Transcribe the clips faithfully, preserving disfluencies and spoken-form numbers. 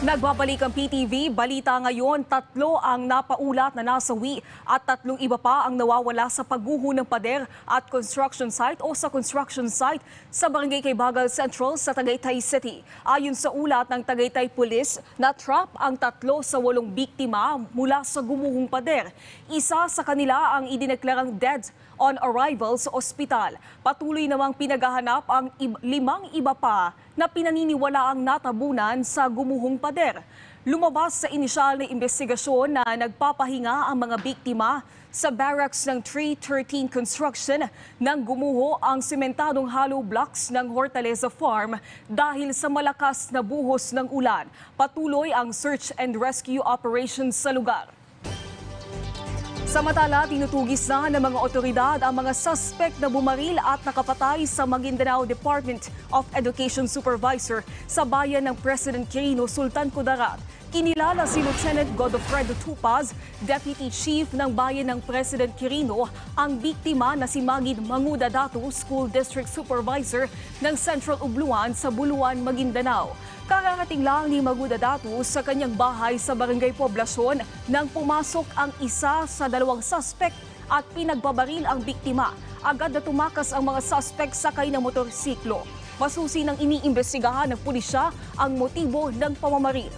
Nagbabalik ang P T V, balita ngayon, tatlo ang napaulat na nasawi at tatlong iba pa ang nawawala sa pagguho ng pader at construction site o sa construction site sa Barangay Kaybagal Central sa Tagaytay City. Ayon sa ulat ng Tagaytay Police, na-trap ang tatlo sa walong biktima mula sa gumuhong pader. Isa sa kanila ang idineklarang dead on arrival sa ospital. Patuloy namang pinaghahanap ang limang iba pa na pinaniniwala ang natabunan sa gumuhong pader. Lumabas sa inisyal na investigasyon na nagpapahinga ang mga biktima sa barracks ng three thirteen Construction nang gumuho ang sementadong hollow blocks ng Hortaleza Farm dahil sa malakas na buhos ng ulan. Patuloy ang search and rescue operations sa lugar. Samantala, tinutugis na ng mga otoridad ang mga suspect na bumaril at nakapatay sa Maguindanao Department of Education Supervisor sa bayan ng President Quirino, Sultan Kudarat. Kinilala si Lieutenant Godofredo Tupaz, Deputy Chief ng bayan ng President Quirino, ang biktima na si Magid Mangudadatu, School District Supervisor ng Central Ubluan sa Buluan, Maguindanao. Kararating lang ni Mangudadatu sa kanyang bahay sa Barangay Poblacion nang pumasok ang isa sa dalawang suspect at pinagbabaril ang biktima. Agad na tumakas ang mga suspect sakay ng motorsiklo. Masusi nang iniimbestigahan ng pulisya ang motibo ng pamamaril.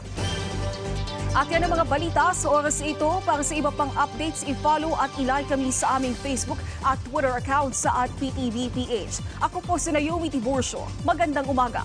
At yan ang mga balita sa oras ito. Para sa iba pang updates, i-follow at i-like kami sa aming Facebook at Twitter account sa at P T V P H. Ako po si Naomi Tiborso. Magandang umaga.